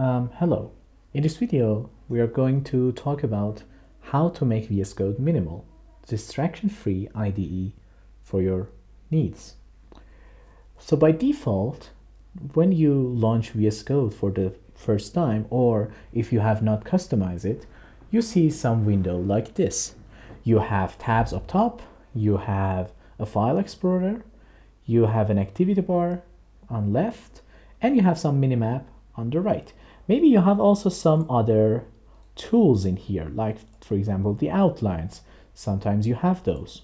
Hello. In this video, we are going to talk about how to make VS Code minimal, distraction-free IDE for your needs. So by default, when you launch VS Code for the first time, or if you have not customized it, you see some window like this. You have tabs up top, you have a file explorer, you have an activity bar on left, and you have some minimap on the right. Maybe you have also some other tools in here, like, for example, the outlines. Sometimes you have those.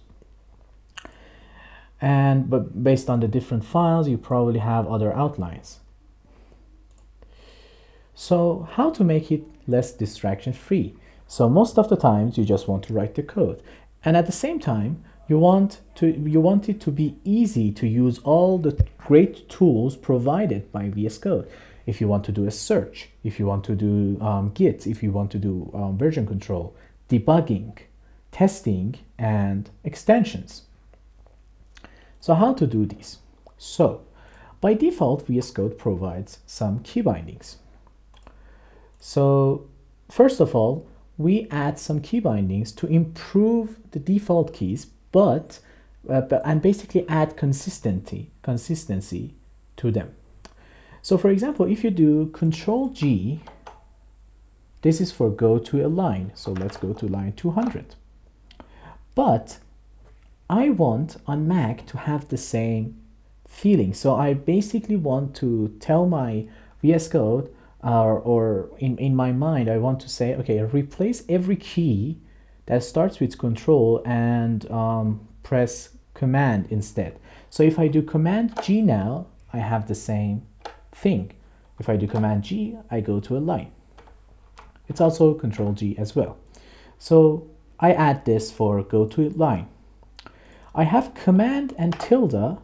But based on the different files, you probably have other outlines. So how to make it less distraction-free? So most of the times you just want to write the code. And at the same time, you want it to be easy to use all the great tools provided by VS Code. If you want to do a search, if you want to do Git, if you want to do version control, debugging, testing, and extensions. So how to do these? So by default, VS Code provides some key bindings. So first of all, we add some key bindings to improve the default keys, and basically add consistency to them. So for example, if you do Control G, this is for go to a line. So let's go to line 200. But I want on Mac to have the same feeling. So I basically want to tell my VS Code, or in my mind, I want to say, okay, replace every key that starts with control and press command instead. So if I do Command G now, I have the same thing. If I do Command G, I go to a line. It's also Control G as well. So I add this for go to line. I have command and tilde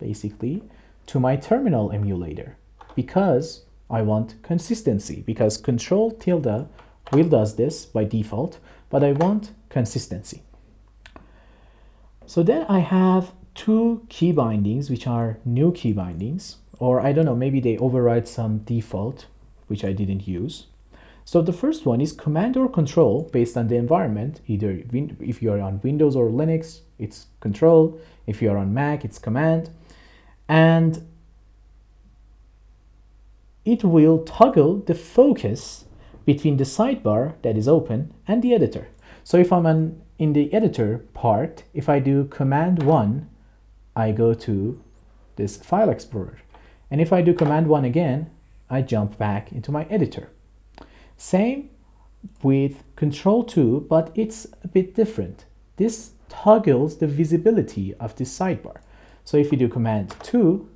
basically to my terminal emulator because I want consistency, because Control tilde will does this by default, but I want consistency. So then I have two key bindings, which are new key bindings. Or I don't know, maybe they override some default, which I didn't use. So the first one is command or control based on the environment. Either if you are on Windows or Linux, it's control. If you are on Mac, it's command. And it will toggle the focus between the sidebar that is open and the editor. So if I'm in the editor part, if I do command 1, I go to this file explorer. And if I do command 1 again, I jump back into my editor. Same with control 2, but it's a bit different. This toggles the visibility of this sidebar. So if you do command 2,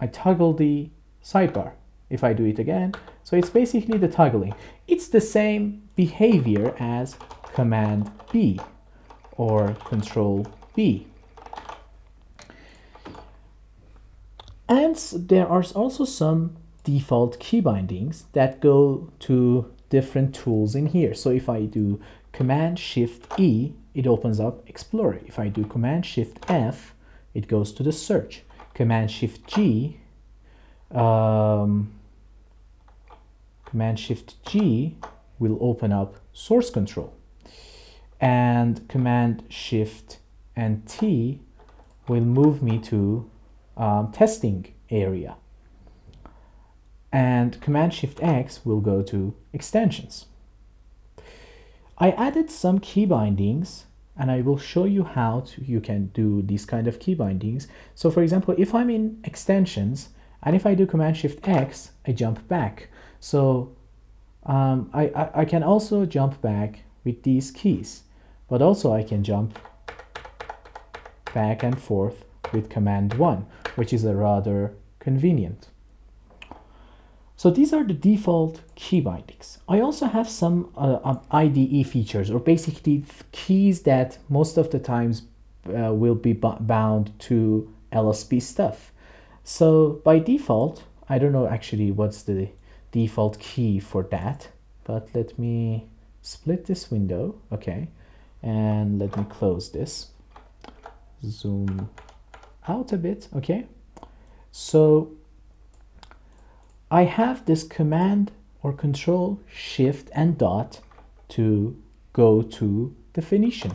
I toggle the sidebar. If I do it again, so it's basically the toggling. It's the same behavior as command B or control B. And there are also some default key bindings that go to different tools in here. So if I do Command Shift E, it opens up Explorer. If I do Command Shift F, it goes to the search. Command Shift G, Command Shift G will open up source control. And Command Shift and T will move me to testing area, and Command Shift X will go to extensions. I added some key bindings, and I will show you how you can do these kind of key bindings. So for example, if I'm in extensions and if I do Command Shift X, I jump back. So I can also jump back with these keys, but also I can jump back and forth with command 1, which is a rather convenient. So these are the default key bindings. I also have some IDE features, or basically keys that most of the times will be bound to LSP stuff. So by default, I don't know actually what's the default key for that, but let me split this window, okay, and let me close this, zoom out a bit, okay. So I have this command or control shift and dot to go to definition.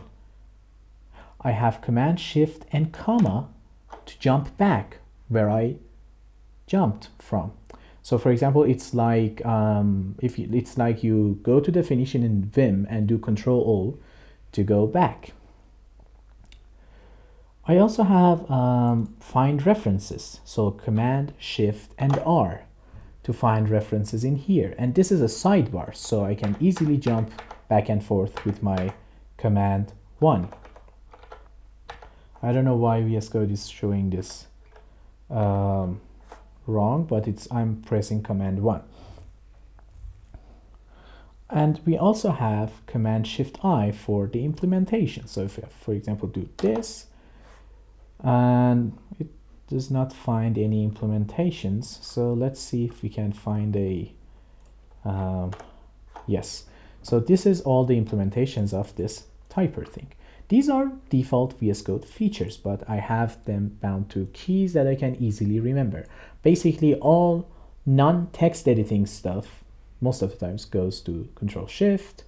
I have command shift and comma to jump back where I jumped from. So for example, it's like you go to definition in Vim and do Control-O to go back. I also have find references. So command shift and R to find references in here. And this is a sidebar, so I can easily jump back and forth with my command one. I don't know why VS Code is showing this wrong, but I'm pressing command one. And we also have command shift I for the implementation. So if you, for example, do this, and it does not find any implementations. So let's see if we can find a, yes. So this is all the implementations of this typer thing. These are default VS Code features, but I have them bound to keys that I can easily remember. Basically, all non-text editing stuff, most of the times, goes to Control-Shift.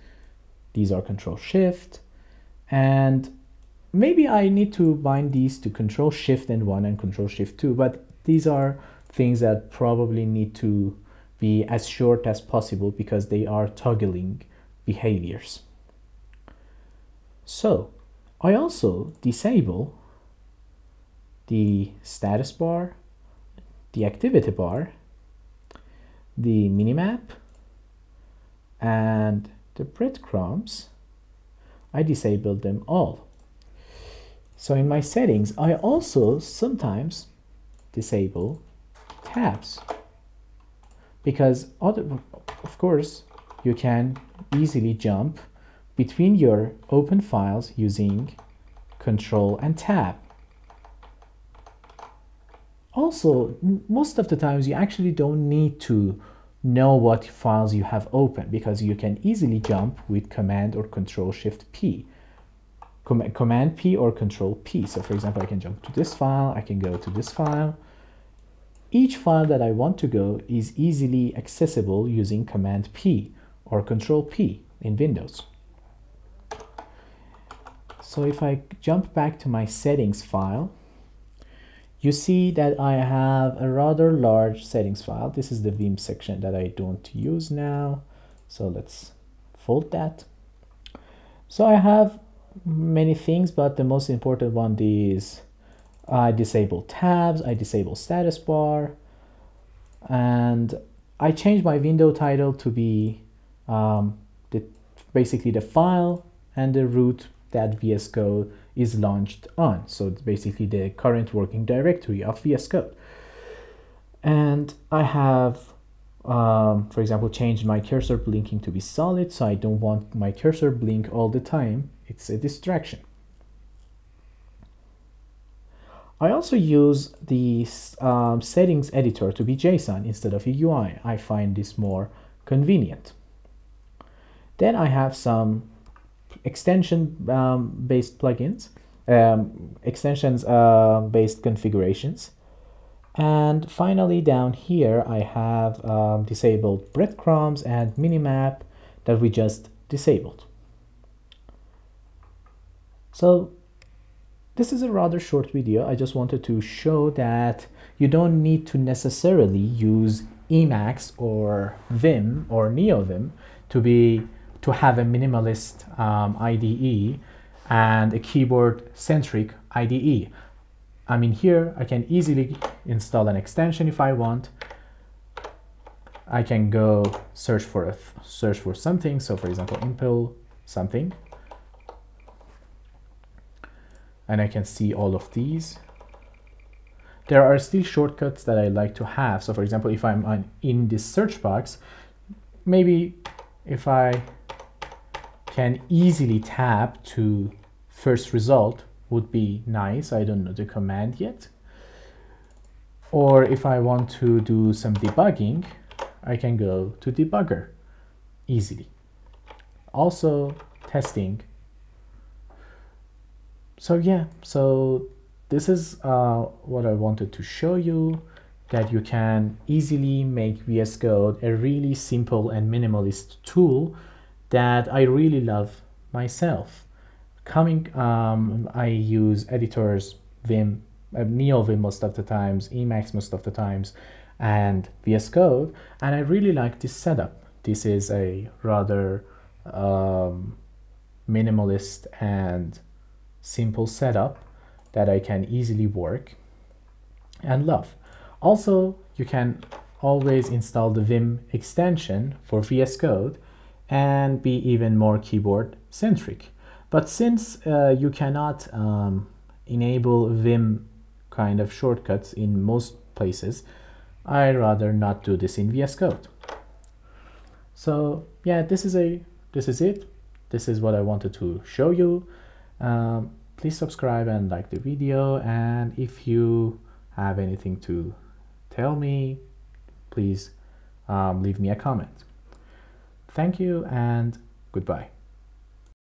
These are Control-Shift. And maybe I need to bind these to Control-Shift and 1 and Control-Shift 2, but these are things that probably need to be as short as possible because they are toggling behaviors. So, I also disable the status bar, the activity bar, the minimap, and the breadcrumbs. I disabled them all. So in my settings, I also sometimes disable tabs because of course you can easily jump between your open files using Control and Tab. Also, most of the times you actually don't need to know what files you have open because you can easily jump with Command or Control-Shift-P. Command-P or Control-P. So for example, I can jump to this file, I can go to this file. Each file that I want to go is easily accessible using Command-P or Control-P in Windows. So if I jump back to my settings file, you see that I have a rather large settings file. This is the Vim section that I don't use now. So let's fold that. So I have many things, but the most important one is I disable tabs, I disable status bar, and I change my window title to be basically the file and the root that VS Code is launched on. So it's basically the current working directory of VS Code. And I have, for example, changed my cursor blinking to be solid. So I don't want my cursor blink all the time. It's a distraction. I also use the settings editor to be JSON instead of a UI. I find this more convenient. Then I have some extension-based plugins, extensions-based configurations. And finally, down here, I have disabled breadcrumbs and minimap that we just disabled. So this is a rather short video. I just wanted to show that you don't need to necessarily use Emacs or Vim or NeoVim to have a minimalist IDE and a keyboard-centric IDE. I mean, here I can easily install an extension if I want. I can go search for something. So, for example, impl something, and I can see all of these. There are still shortcuts that I like to have. So, for example, if I'm in this search box, maybe if I can easily tap to first result would be nice. I don't know the command yet. Or if I want to do some debugging, I can go to debugger easily. Also testing. So yeah, so this is what I wanted to show you. that you can easily make VS Code a really simple and minimalist tool that I really love myself. I use editors, Vim, NeoVim most of the times, Emacs most of the times, and VS Code, and I really like this setup. This is a rather minimalist and simple setup that I can easily work and love. Also, you can always install the Vim extension for VS Code and be even more keyboard centric. But since you cannot enable Vim kind of shortcuts in most places, I'd rather not do this in VS Code. So yeah, this is it. This is what I wanted to show you. Please subscribe and like the video, and if you have anything to tell me, please leave me a comment. Thank you and goodbye.